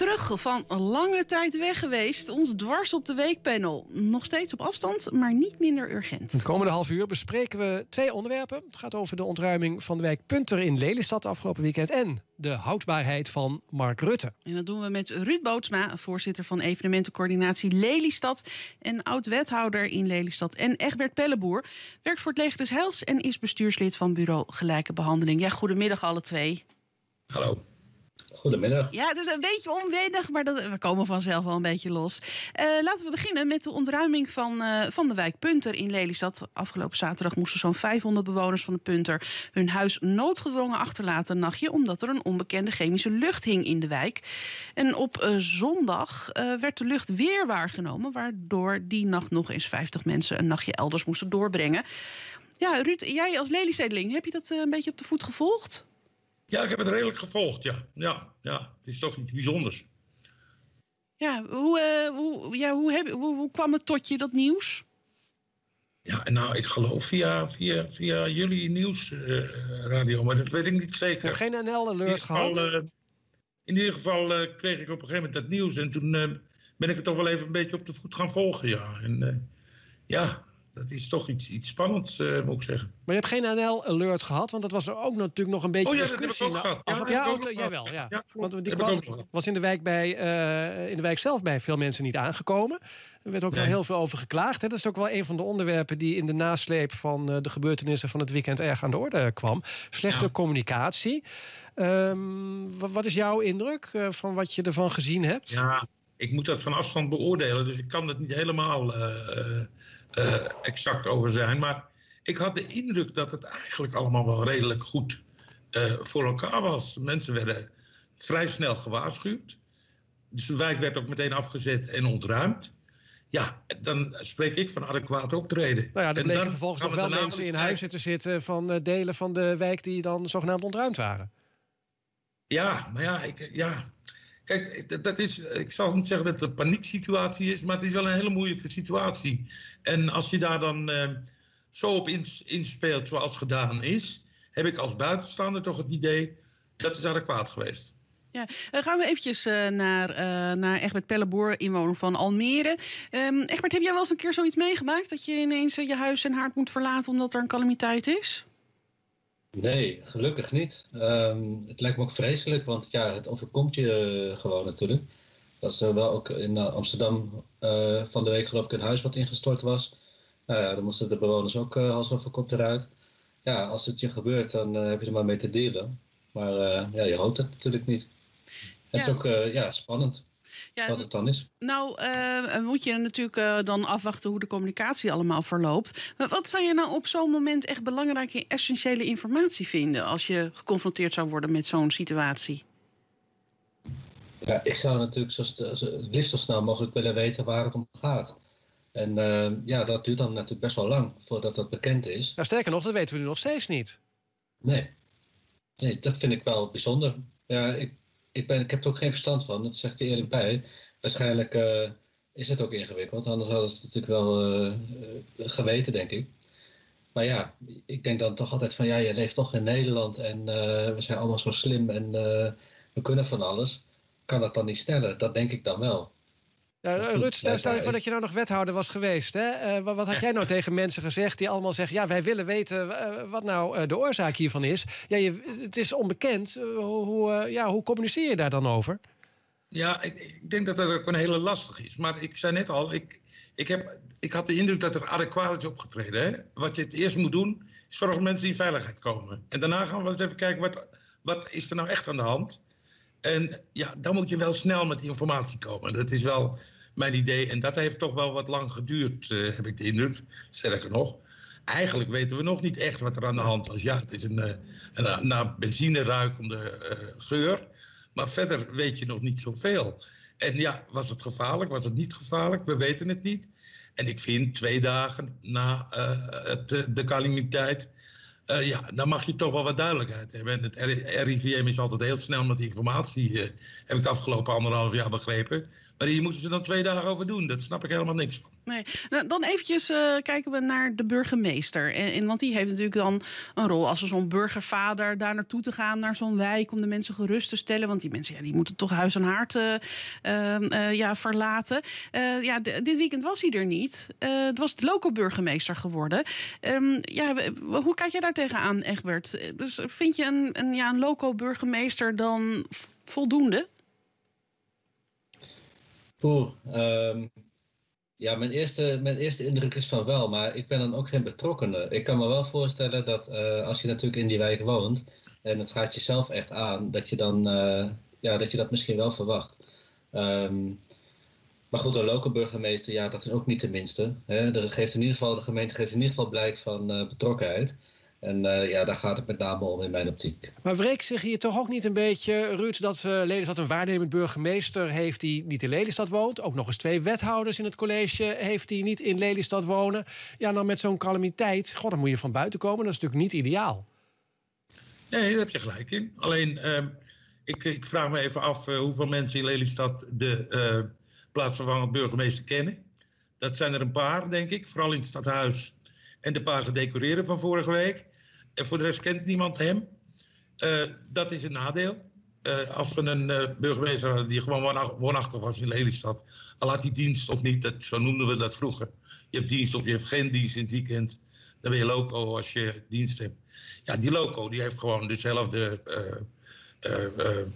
terug van een lange tijd weg geweest. Ons dwars op de weekpanel. Nog steeds op afstand, maar niet minder urgent. Het komende half uur bespreken we twee onderwerpen. Het gaat over de ontruiming van de wijk Punter in Lelystad afgelopen weekend... en de houdbaarheid van Mark Rutte. En dat doen we met Ruud Bootsma, voorzitter van evenementencoördinatie Lelystad... en oud-wethouder in Lelystad. En Egbert Pelleboer werkt voor het Leger des Heils... en is bestuurslid van Bureau Gelijke Behandeling. Ja, goedemiddag alle twee. Hallo. Goedemiddag. Ja, het is een beetje onwennig, maar we komen vanzelf wel een beetje los. Laten we beginnen met de ontruiming van de wijk Punter in Lelystad. Afgelopen zaterdag moesten zo'n 500 bewoners van de Punter hun huis noodgedwongen achterlaten een nachtje... omdat er een onbekende chemische lucht hing in de wijk. En op zondag werd de lucht weer waargenomen... waardoor die nacht nog eens 50 mensen een nachtje elders moesten doorbrengen. Ja, Ruud, jij als Lelystedeling, heb je dat een beetje op de voet gevolgd? Ja, ik heb het redelijk gevolgd, ja. Het is toch iets bijzonders. Ja, hoe kwam het tot je, dat nieuws? Ja, nou, ik geloof via jullie nieuwsradio, maar dat weet ik niet zeker. Ik heb geen NL-alert gehad. In ieder geval kreeg ik op een gegeven moment dat nieuws... en toen ben ik het toch wel even een beetje op de voet gaan volgen, ja. En ja... Dat is toch iets spannends, moet ik zeggen. Maar je hebt geen NL-alert gehad, want dat was er ook natuurlijk nog een beetje... Oh ja, dat heb ik ook gehad. Ja, want die kwam, was in de wijk zelf bij veel mensen niet aangekomen. Er werd ook wel heel veel over geklaagd. Hè? Dat is ook wel een van de onderwerpen die in de nasleep van de gebeurtenissen van het weekend erg aan de orde kwam. Slechte communicatie. Wat is jouw indruk van wat je ervan gezien hebt? Ja, ik moet dat van afstand beoordelen, dus ik kan dat niet helemaal... exact over zijn. Maar ik had de indruk dat het eigenlijk allemaal wel redelijk goed voor elkaar was. Mensen werden vrij snel gewaarschuwd. Dus de wijk werd ook meteen afgezet en ontruimd. Ja, dan spreek ik van adequaat optreden. Nou ja, er bleken vervolgens nog wel mensen in huizen te zitten... van delen van de wijk die dan zogenaamd ontruimd waren. Ja, maar ja... Kijk, ik zal niet zeggen dat het een panieksituatie is... maar het is wel een hele moeilijke situatie. En als je daar dan zo op inspeelt zoals gedaan is... heb ik als buitenstaander toch het idee dat het adequaat geweest. Ja, gaan we eventjes naar Egbert Pelleboer, inwoner van Almere. Egbert, heb jij wel eens een keer zoiets meegemaakt... dat je ineens je huis en haard moet verlaten omdat er een calamiteit is? Nee, gelukkig niet. Het lijkt me ook vreselijk, want ja, het overkomt je gewoon natuurlijk. Dat is wel ook in Amsterdam van de week geloof ik een huis wat ingestort was. Nou ja, dan moesten de bewoners ook hals over kop eruit. Ja, als het je gebeurt, dan heb je er maar mee te dealen. Maar ja, je hoopt het natuurlijk niet. Het is ook spannend. Ja, wat het dan is. Nou, moet je natuurlijk dan afwachten hoe de communicatie allemaal verloopt. Maar wat zou je nou op zo'n moment echt belangrijke, essentiële informatie vinden... als je geconfronteerd zou worden met zo'n situatie? Ja, ik zou natuurlijk het liefst zo snel mogelijk willen weten waar het om gaat. En ja, dat duurt dan natuurlijk best wel lang voordat dat bekend is. Nou, sterker nog, dat weten we nu nog steeds niet. Nee, dat vind ik wel bijzonder. Ja, ik heb er ook geen verstand van, dat zeg ik eerlijk bij. Waarschijnlijk is het ook ingewikkeld, anders hadden ze het natuurlijk wel geweten, denk ik. Maar ja, ik denk dan toch altijd van, ja, je leeft toch in Nederland en we zijn allemaal zo slim en we kunnen van alles. Kan dat dan niet sneller? Dat denk ik dan wel. Ja, Ruud, stel je voor dat je nou nog wethouder was geweest. Hè? Wat had jij nou tegen mensen gezegd die allemaal zeggen... ja, wij willen weten wat nou de oorzaak hiervan is. Ja, het is onbekend. Hoe communiceer je daar dan over? Ja, ik denk dat dat ook een hele lastig is. Maar ik zei net al, ik had de indruk dat er adequaat is opgetreden. Hè? Wat je het eerst moet doen, is zorgen dat mensen in veiligheid komen. En daarna gaan we eens even kijken, wat is er nou echt aan de hand? En ja, dan moet je wel snel met informatie komen. Dat is wel mijn idee. En dat heeft toch wel wat lang geduurd, heb ik de indruk. Sterker nog, eigenlijk weten we nog niet echt wat er aan de hand was. Ja, het is naar benzine ruikende geur. Maar verder weet je nog niet zoveel. En ja, was het gevaarlijk? Was het niet gevaarlijk? We weten het niet. En ik vind 2 dagen na de calamiteit... Ja, dan mag je toch wel wat duidelijkheid hebben. En het RIVM is altijd heel snel met informatie, heb ik de afgelopen 1,5 jaar begrepen. Maar hier moeten ze dan 2 dagen over doen. Dat snap ik helemaal niks van. Nee. Nou, dan eventjes kijken we naar de burgemeester. En, want die heeft natuurlijk dan een rol als zo'n burgervader daar naartoe te gaan, naar zo'n wijk, om de mensen gerust te stellen. Want die mensen, ja, die moeten toch huis en haard verlaten. Dit weekend was hij er niet. Het was de local burgemeester geworden. Hoe kijk jij daar tegenaan, Egbert? Dus vind je een local burgemeester dan voldoende? Mijn eerste indruk is van wel, maar ik ben dan ook geen betrokkene. Ik kan me wel voorstellen dat als je natuurlijk in die wijk woont en het gaat jezelf echt aan, dat je dan dat je dat misschien wel verwacht. Maar goed, een lokale burgemeester, ja, dat is ook niet de minste. Hè? De gemeente geeft in ieder geval blijk van betrokkenheid. En daar gaat het met name om in mijn optiek. Maar wreekt zich hier toch ook niet een beetje, Ruud, dat Lelystad een waarnemend burgemeester heeft die niet in Lelystad woont? Ook nog eens 2 wethouders in het college heeft die niet in Lelystad wonen. Ja, dan met zo'n calamiteit, god, dan moet je van buiten komen. Dat is natuurlijk niet ideaal. Nee, daar heb je gelijk in. Alleen, ik vraag me even af hoeveel mensen in Lelystad de plaatsvervangend burgemeester kennen. Dat zijn er een paar, denk ik, vooral in het stadhuis. En de paar gedecoreerden van vorige week. En voor de rest kent niemand hem. Dat is een nadeel. Als we een burgemeester hadden die gewoon woonachtig was in Lelystad. Al had hij dienst of niet, zo noemden we dat vroeger. Je hebt dienst of je hebt geen dienst in het weekend. Dan ben je loco als je dienst hebt. Ja, die loco die heeft gewoon dezelfde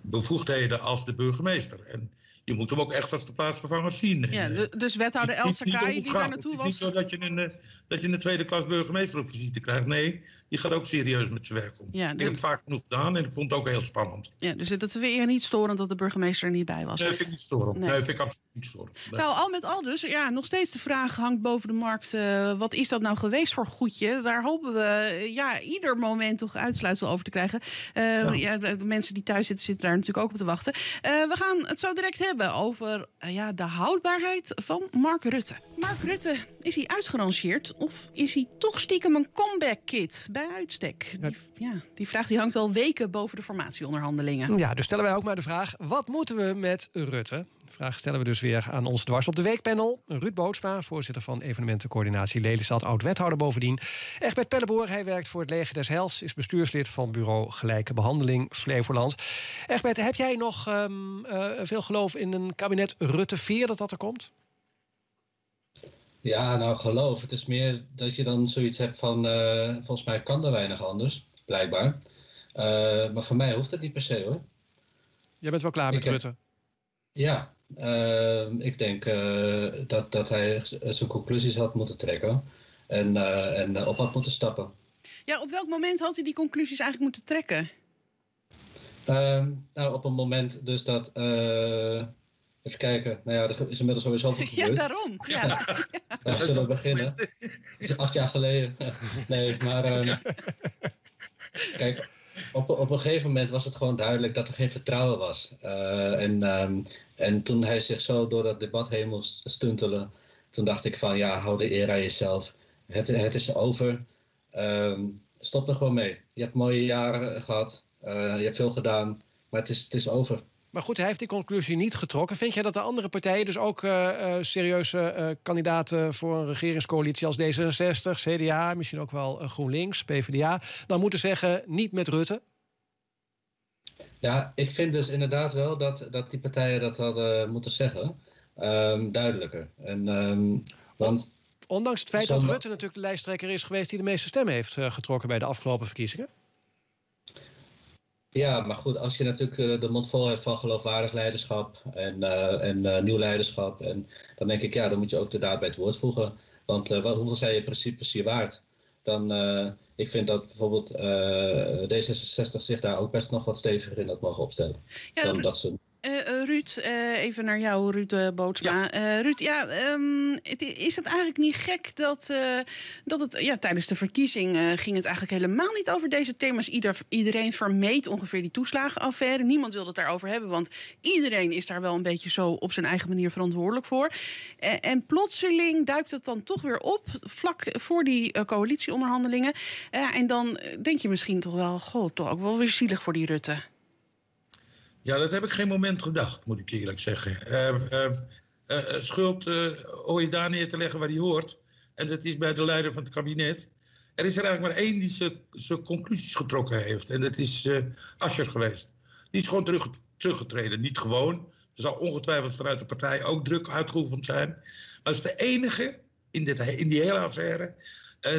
bevoegdheden als de burgemeester. En je moet hem ook echt als de plaatsvervanger zien. Ja, dus wethouder El Sakai die daar naartoe was. Het is niet zo dat je een tweede klas burgemeester op visite krijgt. Nee, die gaat ook serieus met zijn werk om. Ja, ik heb het vaak genoeg gedaan en ik vond het ook heel spannend. Ja, dus dat vind je niet storend dat de burgemeester er niet bij was? Nee, vind ik niet storend. Nee, vind ik absoluut niet storend. Nee. Nou, al met al dus, ja, nog steeds de vraag hangt boven de markt. Wat is dat nou geweest voor goedje? Daar hopen we ieder moment toch uitsluitsel over te krijgen. De mensen die thuis zitten daar natuurlijk ook op te wachten. We gaan het zo direct hebben over de houdbaarheid van Mark Rutte. Mark Rutte, is hij uitgerangeerd of is hij toch stiekem een comeback-kid bij uitstek? Die vraag die hangt al weken boven de formatieonderhandelingen. Ja, dus stellen wij ook maar de vraag, wat moeten we met Rutte? De vraag stellen we dus weer aan ons dwars op de weekpanel. Ruud Bootsma, voorzitter van evenementencoördinatie Lelystad, oud-wethouder bovendien. Egbert Pelleboer, hij werkt voor het Leger des Heils, is bestuurslid van Bureau Gelijke Behandeling Flevoland. Egbert, heb jij nog veel geloof in een kabinet Rutte 4 dat er komt? Ja, nou geloof. Het is meer dat je dan zoiets hebt van, volgens mij kan er weinig anders, blijkbaar. Maar voor mij hoeft het niet per se, hoor. Jij bent wel klaar met Rutte? Ja, ik denk dat hij zijn conclusies had moeten trekken en op had moeten stappen. Ja, op welk moment had hij die conclusies eigenlijk moeten trekken? Op een moment dus dat... Even kijken. Nou ja, er is inmiddels alweer zoveel gebeurd. Ja, daarom. Ja. Zullen we beginnen? Dat is 8 jaar geleden. Nee, maar... Kijk, op een gegeven moment was het gewoon duidelijk dat er geen vertrouwen was. En toen hij zich zo door dat debat heen moest stuntelen, toen dacht ik van, ja, hou de eer aan jezelf. Het is over. Stop er gewoon mee. Je hebt mooie jaren gehad. Je hebt veel gedaan. Maar het is over. Maar goed, hij heeft die conclusie niet getrokken. Vind jij dat de andere partijen dus ook serieuze kandidaten voor een regeringscoalitie als D66, CDA, misschien ook wel GroenLinks, PvdA, dan moeten zeggen niet met Rutte? Ja, ik vind dus inderdaad wel dat die partijen dat hadden moeten zeggen. Duidelijker. En, want ondanks het feit dat Rutte natuurlijk de lijsttrekker is geweest die de meeste stemmen heeft getrokken bij de afgelopen verkiezingen? Ja, maar goed, als je natuurlijk de mond vol hebt van geloofwaardig leiderschap en nieuw leiderschap, en dan denk ik, ja, dan moet je ook de daad bij het woord voegen. Want hoeveel zijn je principes hier waard? Dan, ik vind dat bijvoorbeeld D66 zich daar ook best nog wat steviger in had mogen opstellen. Ja, dan dat ze... Ruud, even naar jou, Ruud Bootsma. Ja. Ruud, ja, is het eigenlijk niet gek dat, dat het tijdens de verkiezing ging het eigenlijk helemaal niet over deze thema's. Iedereen vermeed ongeveer die toeslagenaffaire. Niemand wilde het daarover hebben, want iedereen is daar wel een beetje zo op zijn eigen manier verantwoordelijk voor. En plotseling duikt het dan toch weer op, vlak voor die coalitieonderhandelingen. En dan denk je misschien toch wel, goh, toch ook wel weer zielig voor die Rutte. Ja, dat heb ik geen moment gedacht, moet ik eerlijk zeggen. Schuld hoor je daar neer te leggen waar die hoort. En dat is bij de leider van het kabinet. Er is er eigenlijk maar één die zijn conclusies getrokken heeft. En dat is Asscher geweest. Die is gewoon teruggetreden. Niet gewoon. Er zal ongetwijfeld vanuit de partij ook druk uitgeoefend zijn. Maar dat is de enige in die hele affaire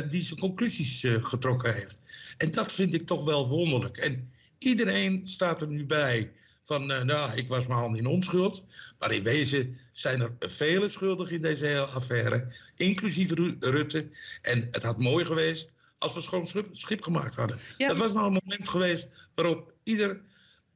die zijn conclusies getrokken heeft. En dat vind ik toch wel wonderlijk. En iedereen staat er nu bij van, nou, ik was mijn hand in onschuld. Maar in wezen zijn er vele schuldigen in deze hele affaire, inclusief Rutte. En het had mooi geweest als we schoon schip gemaakt hadden. Ja. Dat was nou een moment geweest waarop ieder,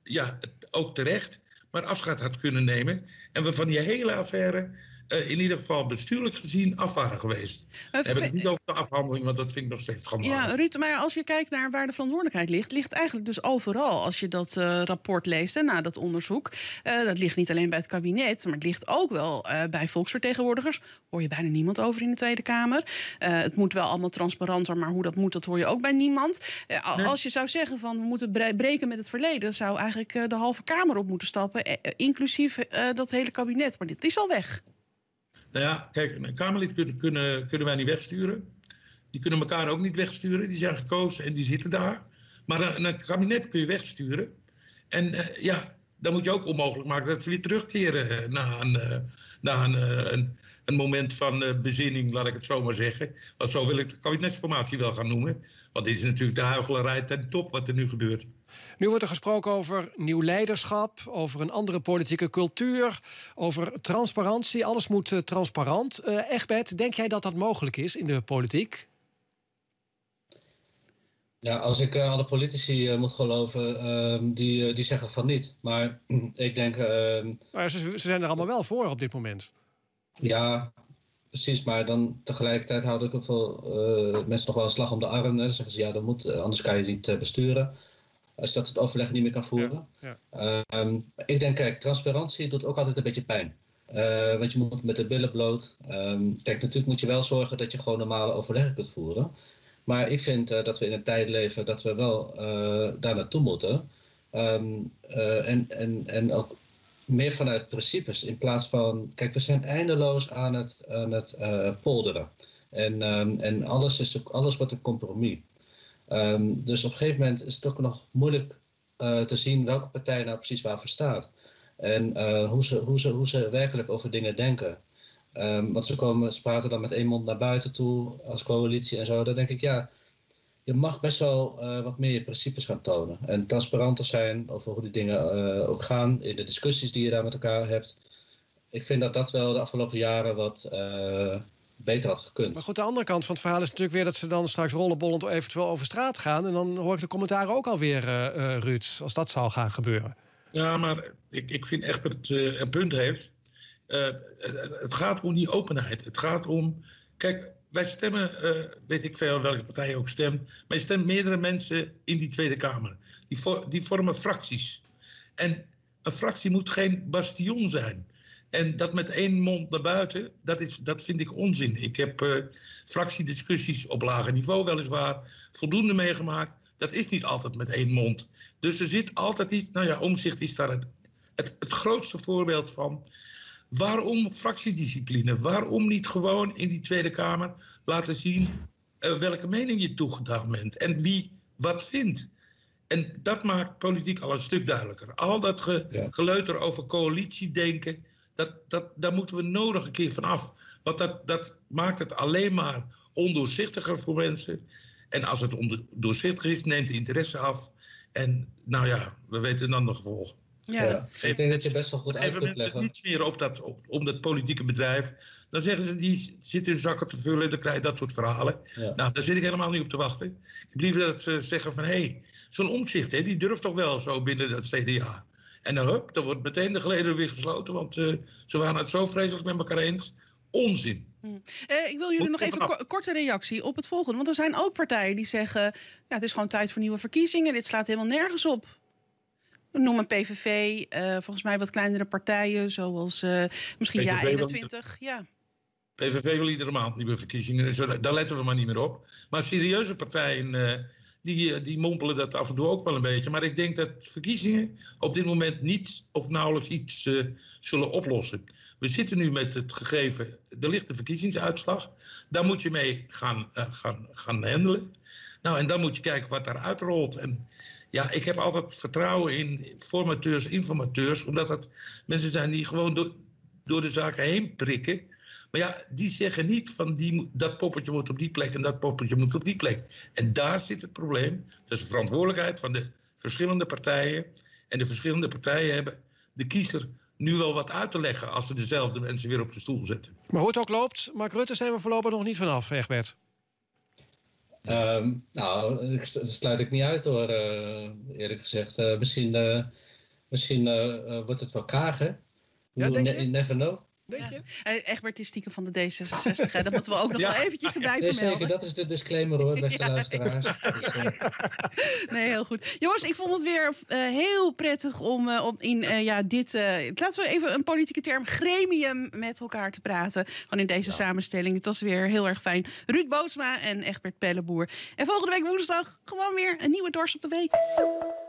ja, ook terecht, maar afscheid had kunnen nemen. En we van die hele affaire in ieder geval bestuurlijk gezien af waren geweest. We hebben het niet over de afhandeling, want dat vind ik nog steeds schandalig. Ja, Ruud, maar als je kijkt naar waar de verantwoordelijkheid ligt, ligt eigenlijk dus overal, als je dat rapport leest en na dat onderzoek. Dat ligt niet alleen bij het kabinet, maar het ligt ook wel bij volksvertegenwoordigers. Hoor je bijna niemand over in de Tweede Kamer. Het moet wel allemaal transparanter, maar hoe dat moet, dat hoor je ook bij niemand. Als je zou zeggen van, we moeten breken met het verleden, zou eigenlijk de halve Kamer op moeten stappen, inclusief dat hele kabinet. Maar dit is al weg. Nou ja, kijk, een Kamerlid kunnen wij niet wegsturen. Die kunnen elkaar ook niet wegsturen. Die zijn gekozen en die zitten daar. Maar een kabinet kun je wegsturen. En ja, dan moet je ook onmogelijk maken dat ze weer terugkeren na een moment van bezinning, laat ik het zo maar zeggen. Want zo wil ik de kabinetsformatie wel gaan noemen. Want dit is natuurlijk de huichelarij ten top wat er nu gebeurt. Nu wordt er gesproken over nieuw leiderschap, over een andere politieke cultuur, over transparantie. Alles moet transparant. Egbert, denk jij dat dat mogelijk is in de politiek? Ja, als ik alle politici moet geloven, die zeggen van niet. Maar ik denk... Maar ze zijn er allemaal wel voor op dit moment. Ja, precies. Maar dan tegelijkertijd houden ook heel veel mensen nog wel een slag om de arm. Dan zeggen ze, ja, dat moet, anders kan je niet besturen. Als dat het overleg niet meer kan voeren. Ja, ja. Ik denk, kijk, transparantie doet ook altijd een beetje pijn. Want je moet met de billen bloot. Kijk, natuurlijk moet je wel zorgen dat je gewoon normale overleg kunt voeren. Maar ik vind dat we in een tijd leven dat we wel daar naartoe moeten. En ook meer vanuit principes in plaats van... Kijk, we zijn eindeloos aan het polderen. En alles wordt een compromis. Dus op een gegeven moment is het ook nog moeilijk te zien welke partij nou precies waarvoor staat. En hoe ze werkelijk over dingen denken. Want ze praten dan met één mond naar buiten toe als coalitie en zo. Dan denk ik, ja, je mag best wel wat meer je principes gaan tonen. En transparanter zijn over hoe die dingen ook gaan in de discussies die je daar met elkaar hebt. Ik vind dat dat wel de afgelopen jaren wat... beter had gekund. Maar goed, de andere kant van het verhaal is natuurlijk weer dat ze dan straks rollenbollend eventueel over straat gaan. En dan hoor ik de commentaren ook alweer, Ruud, als dat zou gaan gebeuren. Ja, maar ik vind Egbert een punt heeft. Het gaat om die openheid. Het gaat om... Kijk, wij stemmen, weet ik veel welke partij je ook stemt, maar je stemt meerdere mensen in die Tweede Kamer. Die vormen fracties. En een fractie moet geen bastion zijn. En dat met één mond naar buiten, dat vind ik onzin. Ik heb fractiediscussies op lager niveau weliswaar voldoende meegemaakt. Dat is niet altijd met één mond. Dus er zit altijd iets... Nou ja, Omtzigt is daar het grootste voorbeeld van. Waarom fractiediscipline? Waarom niet gewoon in die Tweede Kamer laten zien welke mening je toegedaan bent? En wie wat vindt? En dat maakt politiek al een stuk duidelijker. Al dat geleuter over coalitiedenken... Daar moeten we nodig een keer van af. Want dat maakt het alleen maar ondoorzichtiger voor mensen. En als het ondoorzichtig is, neemt de interesse af. En nou ja, we weten dan de gevolgen. Ja. Ik denk dat je best wel goed uit kunt leggen. Even mensen niet smeren om dat politieke bedrijf. Dan zeggen ze, die zit hun zakken te vullen. Dan krijg je dat soort verhalen. Ja. Nou, daar zit ik helemaal niet op te wachten. Ik heb liever dat ze zeggen van, hé, zo'n Omtzigt, die durft toch wel zo binnen dat CDA. En dan hup, dan wordt meteen de geleden weer gesloten, want ze waren het zo vreselijk met elkaar eens. Onzin. Ik wil jullie nog even een korte reactie op het volgende. Want er zijn ook partijen die zeggen, nou, het is gewoon tijd voor nieuwe verkiezingen. Dit slaat helemaal nergens op. Noem een PVV, volgens mij wat kleinere partijen, zoals misschien JA21. Ja. PVV wil iedere maand nieuwe verkiezingen, dus daar letten we maar niet meer op. Maar serieuze partijen, die mompelen dat af en toe ook wel een beetje. Maar ik denk dat verkiezingen op dit moment niet of nauwelijks iets zullen oplossen. We zitten nu met het gegeven, er ligt de verkiezingsuitslag. Daar moet je mee gaan handelen. Nou, en dan moet je kijken wat daaruit rolt. En ja, ik heb altijd vertrouwen in formateurs, informateurs, omdat dat mensen zijn die gewoon door de zaken heen prikken. Maar ja, die zeggen niet van dat poppetje moet op die plek en dat poppetje moet op die plek. En daar zit het probleem. Dat is de verantwoordelijkheid van de verschillende partijen. En de verschillende partijen hebben de kiezer nu wel wat uit te leggen als ze dezelfde mensen weer op de stoel zetten. Maar hoe het ook loopt, Mark Rutte zijn we voorlopig nog niet vanaf, Egbert. Nou, dat sluit ik niet uit hoor, eerlijk gezegd. Misschien wordt het wel kagen. Ja, denk je? Never know. Denk je? Ja. Egbert is stiekem van de D66. Hè. Dat moeten we ook nog wel eventjes erbij vermelden. Zeker, dat is de disclaimer hoor, beste luisteraars. Nee, heel goed. Jongens, ik vond het weer heel prettig om in dit... laten we even een politieke term, gremium, met elkaar te praten. Gewoon in deze samenstelling. Het was weer heel erg fijn. Ruud Bootsma en Egbert Pelleboer. En volgende week woensdag gewoon weer een nieuwe Dwars op de Week.